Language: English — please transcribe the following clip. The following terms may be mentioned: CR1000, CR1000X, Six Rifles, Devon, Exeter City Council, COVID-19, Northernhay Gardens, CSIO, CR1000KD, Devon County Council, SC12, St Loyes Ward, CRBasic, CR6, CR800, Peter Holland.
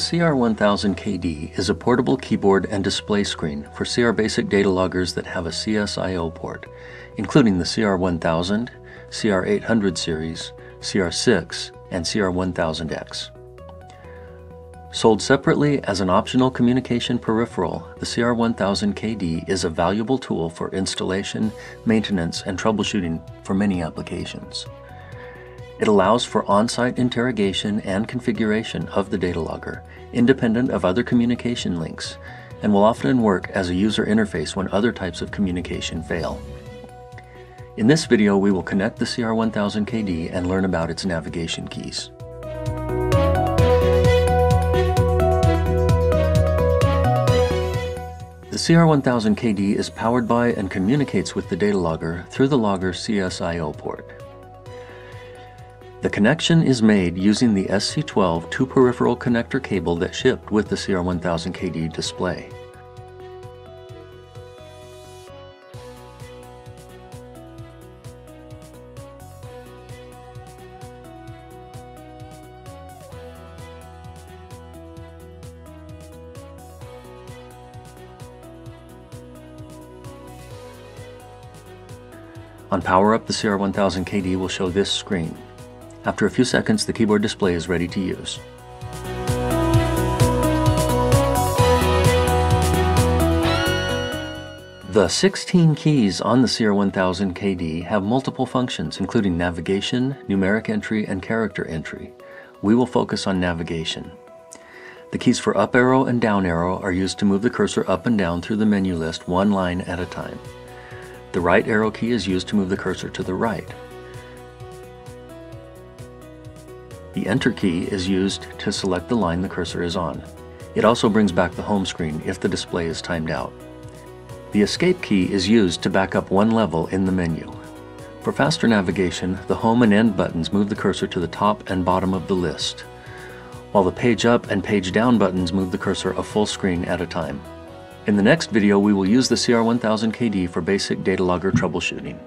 CR1000KD is a portable keyboard and display screen for CRBasic data loggers that have a CSIO port, including the CR1000, CR800 series, CR6, and CR1000X. Sold separately as an optional communication peripheral, the CR1000KD is a valuable tool for installation, maintenance, and troubleshooting for many applications. It allows for on-site interrogation and configuration of the data logger, independent of other communication links, and will often work as a user interface when other types of communication fail. In this video, we will connect the CR1000KD and learn about its navigation keys. The CR1000KD is powered by and communicates with the data logger through the logger CSIO port. The connection is made using the SC12 two-peripheral connector cable that shipped with the CR1000KD display. On power up, the CR1000KD will show this screen. After a few seconds, the keyboard display is ready to use. The 16 keys on the CR1000KD have multiple functions, including navigation, numeric entry, and character entry. We will focus on navigation. The keys for up arrow and down arrow are used to move the cursor up and down through the menu list one line at a time. The right arrow key is used to move the cursor to the right. The Enter key is used to select the line the cursor is on. It also brings back the home screen if the display is timed out. The Escape key is used to back up one level in the menu. For faster navigation, the Home and End buttons move the cursor to the top and bottom of the list, while the Page Up and Page Down buttons move the cursor a full screen at a time. In the next video, we will use the CR1000KD for basic data logger troubleshooting.